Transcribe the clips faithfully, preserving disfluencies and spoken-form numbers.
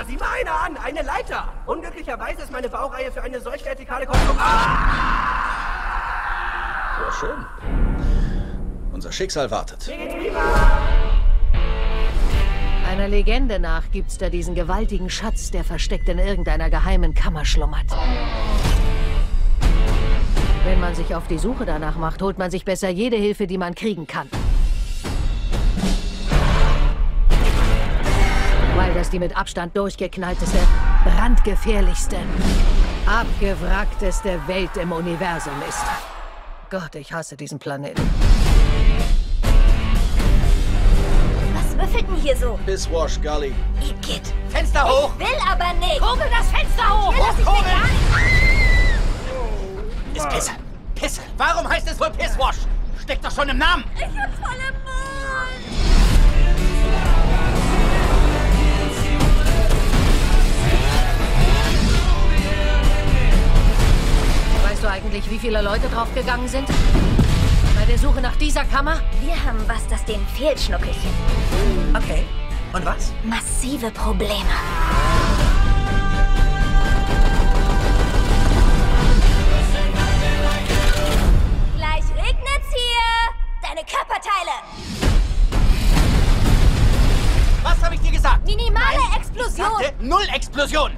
Da sieh mal einer an, eine Leiter. Unglücklicherweise ist meine Baureihe für eine solch vertikale Konstruktion. Ah! Ja, schön. Unser Schicksal wartet. Mir geht's prima. Einer Legende nach gibt's da diesen gewaltigen Schatz, der versteckt in irgendeiner geheimen Kammer schlummert. Wenn man sich auf die Suche danach macht, holt man sich besser jede Hilfe, die man kriegen kann. Weil das die mit Abstand durchgeknallteste, brandgefährlichste, abgewrackteste Welt im Universum ist. Gott, ich hasse diesen Planeten. Was würfelt denn hier so? Pisswash, Gully. Igitt. Fenster hoch! Ich will aber nicht! Kurbel das Fenster hoch! Hier lass ich mich an! Ah! Ist Pisse. Pisse. Warum heißt es wohl Pisswash? Steckt doch schon im Namen. Ich hab's voll im Mund. Weißt du eigentlich, wie viele Leute draufgegangen sind? Bei der Suche nach dieser Kammer? Wir haben was, das denen fehlt, Schnuckelchen. Okay. Und was? Massive Probleme. Gleich regnet's hier! Deine Körperteile! Was habe ich dir gesagt? Minimale Nein. Explosion! Ich sagte, null Explosion!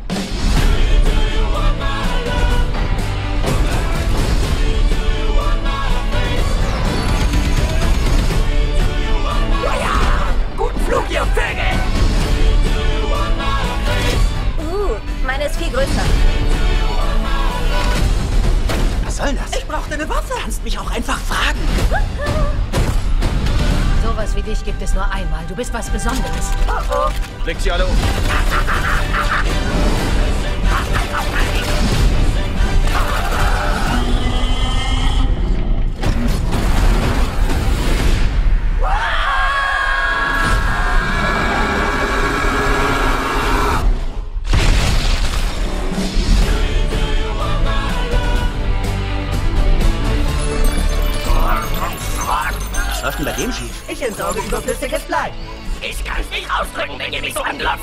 Was soll das? Ich brauchte eine Waffe. Du kannst mich auch einfach fragen. Sowas wie dich gibt es nur einmal. Du bist was Besonderes. Oh oh. Leg sie alle um. Was läuft denn bei dem schief? Ich entsorge überflüssiges Fleisch. Ich kann's nicht ausdrücken, wenn ihr mich so anlaufen.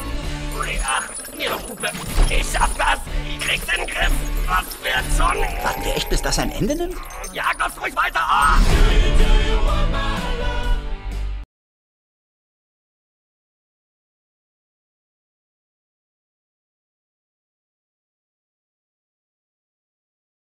Ach, mir doch Hupe. Ich schaff das. Ich krieg's in den Griff. Was wird's schon? Warten wir echt, bis das ein Ende nimmt? Ja, kommst ruhig weiter. Oh!